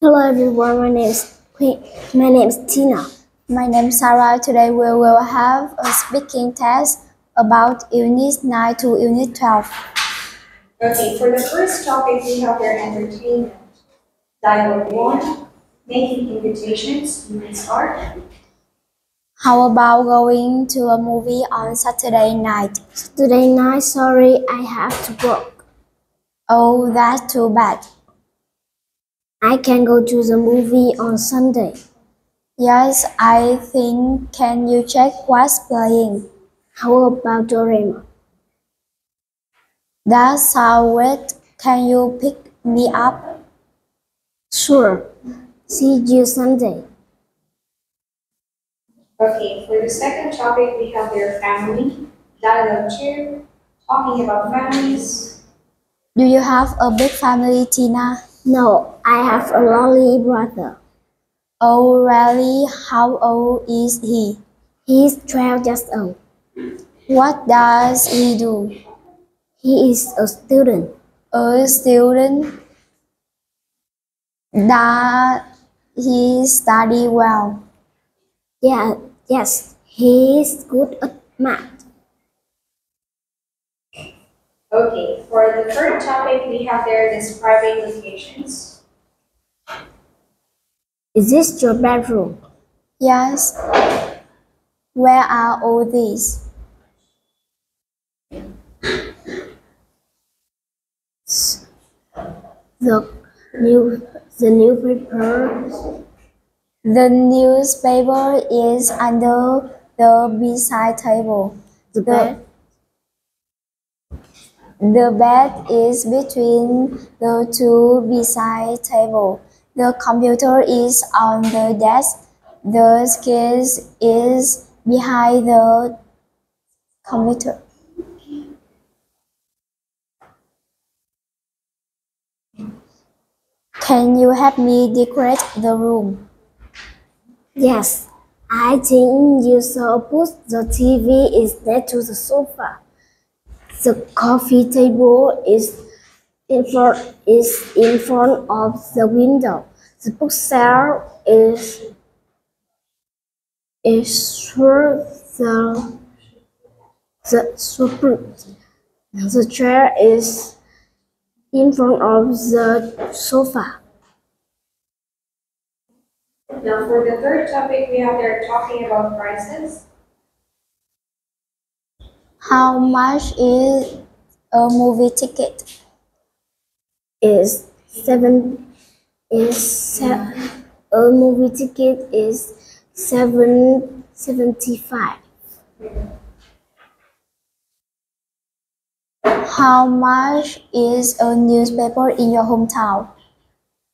Hello everyone, my name is Tina. My name is Sarah. Today we will have a speaking test about Unit 9 to Unit 12. Okay, for the first topic we have your entertainment. Dialogue 1, making invitations, units are. How about going to a movie on Saturday night? Saturday night, sorry, I have to work. Oh, that's too bad. I can go to the movie on Sunday. Yes, I think. Can you check what's playing? How about Doraemon? That sounds weird. Can you pick me up? Sure. See you Sunday. Okay, for the second topic, we have your family. Dialogue 2, talking about families. Do you have a big family, Tina? No, I have a lonely brother. Oh, really? How old is he? He's 12 years old. What does he do? He is a student. A student? Does he study well? Yeah, yes, he is good at math. Okay, for the third topic, we have there describing locations. Is this your bedroom? Yes. Where are all these? The newspaper. The newspaper is under the bedside table. The bed. The bed is between the two beside table. The computer is on the desk. The skis is behind the computer. Can you help me decorate the room? Yes, I think you should put the TV is next to the sofa. The coffee table is in front of the window. The bookshelf is through the support. The chair is in front of the sofa. Now for the third topic we have there talking about prices. How much is a movie ticket? A movie ticket is $7.75. How much is a newspaper in your hometown?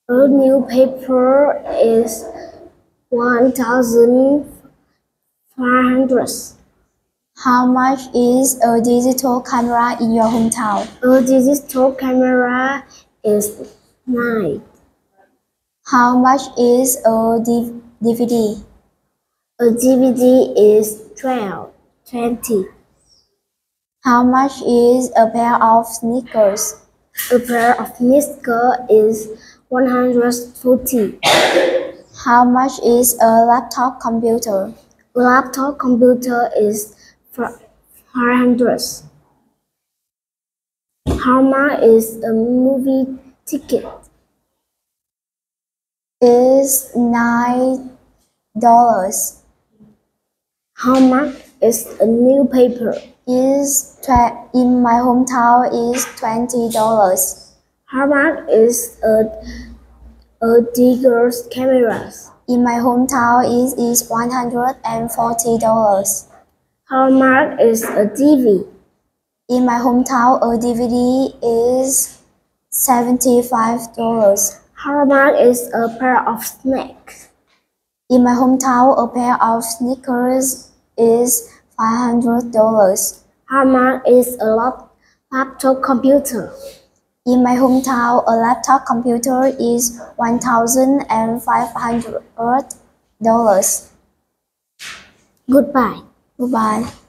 A newspaper is 1,500. How much is a digital camera in your hometown? A digital camera is 9. How much is a DVD? A DVD is 20. How much is a pair of sneakers? A pair of sneakers is 140. How much is a laptop computer? A laptop computer is 400. How much is a movie ticket? Is $9. How much is a newspaper? In my hometown is $20. How much is a digger's cameras? In my hometown is $140. How much is a DVD? In my hometown, a DVD is $75. How much is a pair of sneakers? In my hometown, a pair of sneakers is $500. How much is a laptop computer? In my hometown, a laptop computer is $1,500. Goodbye.